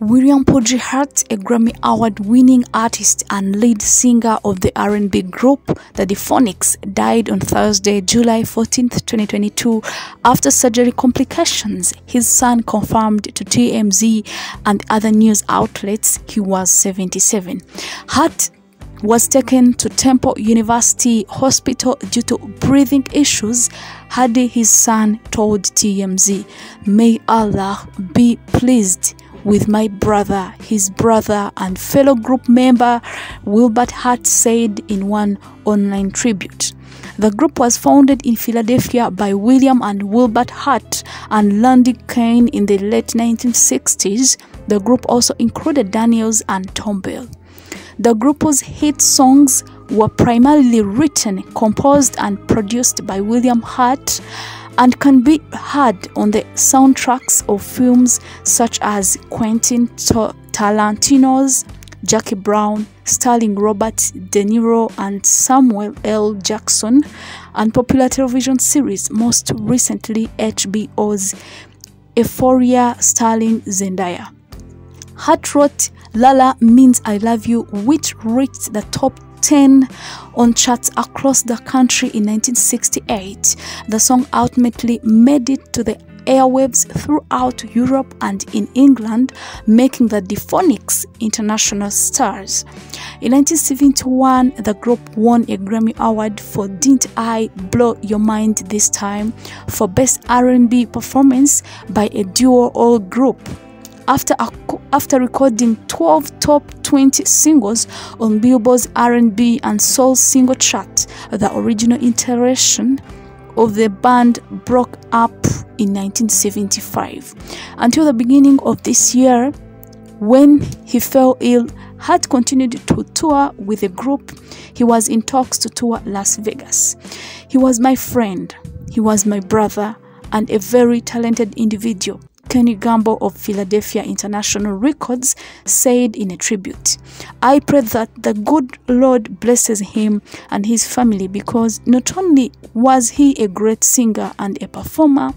William "Podgy" Hart, a Grammy Award-winning artist and lead singer of the R&B group The Delfonics, died on Thursday, July 14, 2022, after surgery complications, his son confirmed to TMZ and other news outlets. He was 77. Hart was taken to Temple University Hospital due to breathing issues, Hadi, his son, told TMZ. "May Allah be pleased with my brother," his brother and fellow group member Wilbert Hart said in one online tribute. The group was founded in Philadelphia by William and Wilbert Hart and Randy Cain in the late 1960s. The group also included Daniels and Tom Bell. The group's hit songs were primarily written, composed, and produced by William Hart and can be heard on the soundtracks of films such as Quentin Tarantino's Jackie Brown, starring Robert De Niro and Samuel L. Jackson, and popular television series, most recently HBO's Euphoria, starring Zendaya. Hart wrote Lala Means I Love You, which reached the top 10 on charts across the country in 1968. The song ultimately made it to the airwaves throughout Europe and in England, making the Delfonics international stars. In 1971, the group won a Grammy Award for Didn't I Blow Your Mind This Time for Best R&B Performance by a Duo or Group. After recording 12 top 20 singles on Billboard's R&B and Soul single chart, the original iteration of the band broke up in 1975. Until the beginning of this year, when he fell ill, Hart continued to tour with the group. He was in talks to tour Las Vegas. "He was my friend, he was my brother, and a very talented individual," Kenny Gamble of Philadelphia International Records said in a tribute. "I pray that the good Lord blesses him and his family, because not only was he a great singer and a performer,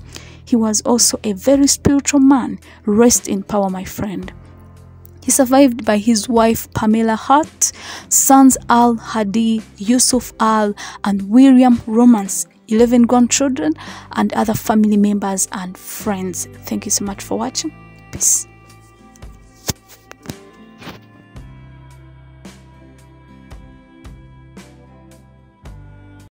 he was also a very spiritual man. Rest in power, my friend." He survived by his wife Pamela Hart, sons Al Hadi, Yusuf Al, and William Romans, 11 grandchildren, and other family members and friends. Thank you so much for watching. Peace.